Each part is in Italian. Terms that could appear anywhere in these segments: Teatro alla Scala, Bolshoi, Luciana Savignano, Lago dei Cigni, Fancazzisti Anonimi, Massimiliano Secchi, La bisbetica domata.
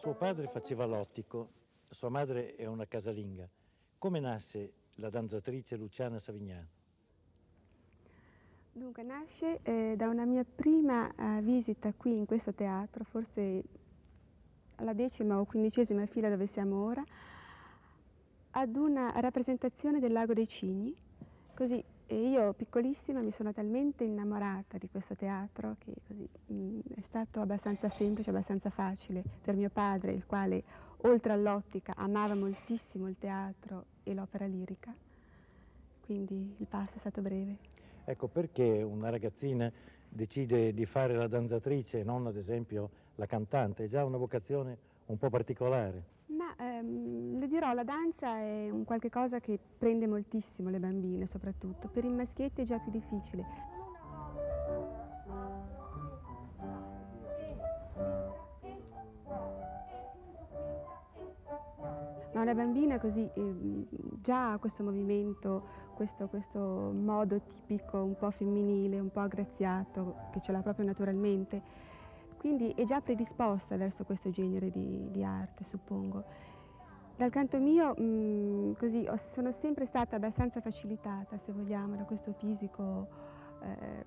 Suo padre faceva l'ottico, sua madre è una casalinga. Come nasce la danzatrice Luciana Savignano? Dunque, nasce da una mia prima visita qui in questo teatro, forse alla 10ª o 15ª fila dove siamo ora, ad una rappresentazione del Lago dei Cigni. Così io, piccolissima, mi sono talmente innamorata di questo teatro che così, è stato abbastanza semplice, abbastanza facile per mio padre, il quale, oltre all'ottica, amava moltissimo il teatro e l'opera lirica, quindi il passo è stato breve. Ecco, perché una ragazzina decide di fare la danzatrice e non, ad esempio, la cantante? È già una vocazione un po' particolare. Ma le dirò, la danza è un qualche cosa che prende moltissimo le bambine, soprattutto. Per i maschietti è già più difficile. Ma una bambina così, già ha questo movimento, questo modo tipico, un po' femminile, un po' aggraziato, che ce l'ha proprio naturalmente. Quindi è già predisposta verso questo genere di arte, suppongo. Dal canto mio, così, sono sempre stata abbastanza facilitata, se vogliamo, da questo fisico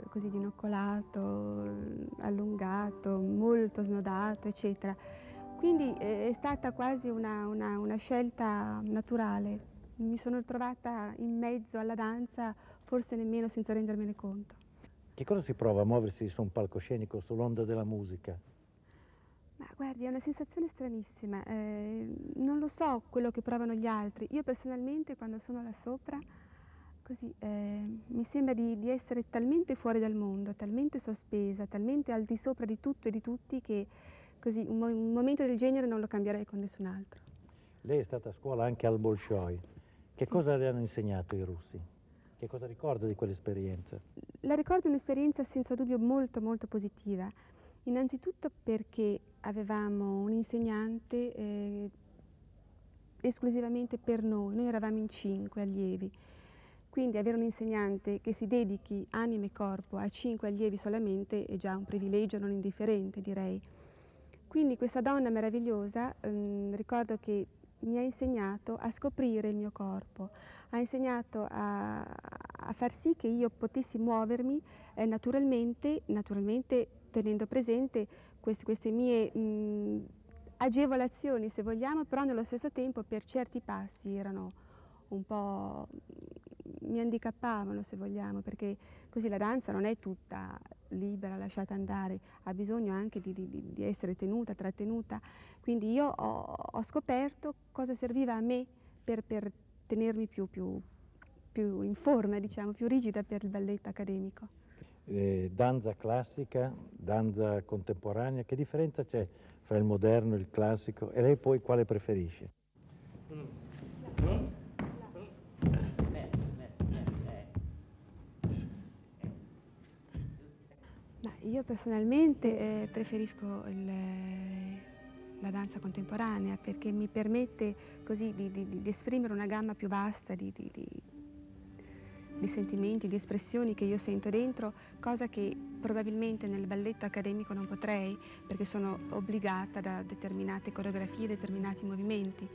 così dinoccolato, allungato, molto snodato, eccetera. Quindi è stata quasi una scelta naturale. Mi sono trovata in mezzo alla danza, forse nemmeno senza rendermene conto. Che cosa si prova a muoversi su un palcoscenico, sull'onda della musica? Ma guardi, è una sensazione stranissima. Non lo so quello che provano gli altri. Io personalmente, quando sono là sopra, così, mi sembra di essere talmente fuori dal mondo, talmente sospesa, talmente al di sopra di tutto e di tutti, che così, un momento del genere non lo cambierei con nessun altro. Lei è stata a scuola anche al Bolshoi. Che cosa le hanno insegnato i russi? Che cosa ricorda di quell'esperienza? La ricordo un'esperienza senza dubbio molto molto positiva, innanzitutto perché avevamo un insegnante esclusivamente per noi. Noi eravamo in 5 allievi, quindi avere un insegnante che si dedichi anima e corpo a 5 allievi solamente è già un privilegio non indifferente, direi. Quindi questa donna meravigliosa, ricordo che mi ha insegnato a scoprire il mio corpo, ha insegnato a far sì che io potessi muovermi naturalmente tenendo presente queste mie agevolazioni, se vogliamo, però nello stesso tempo per certi passi erano un po', mi handicappavano, se vogliamo, perché così la danza non è tutta libera, lasciata andare, ha bisogno anche di essere tenuta, trattenuta. Quindi io ho scoperto cosa serviva a me per tenermi più in forma, diciamo, più rigida per il balletto accademico. Danza classica, danza contemporanea, che differenza c'è fra il moderno e il classico? E lei poi quale preferisce? Io personalmente preferisco la danza contemporanea, perché mi permette così di esprimere una gamma più vasta di sentimenti, di espressioni che io sento dentro, cosa che probabilmente nel balletto accademico non potrei, perché sono obbligata da determinate coreografie, determinati movimenti.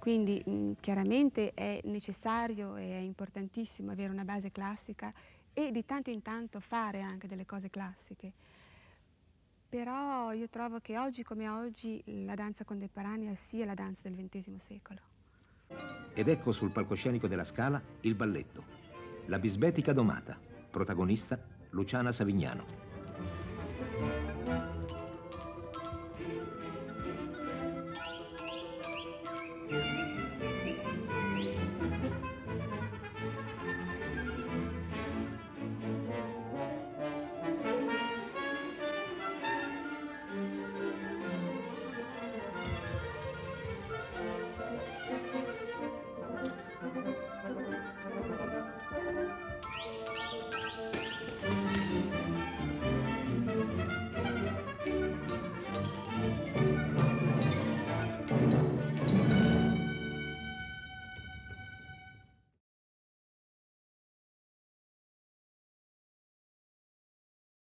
Quindi chiaramente è necessario e è importantissimo avere una base classica e di tanto in tanto fare anche delle cose classiche. Però io trovo che oggi come oggi la danza contemporanea sia la danza del XX secolo. Ed ecco sul palcoscenico della Scala il balletto La bisbetica domata, protagonista Luciana Savignano.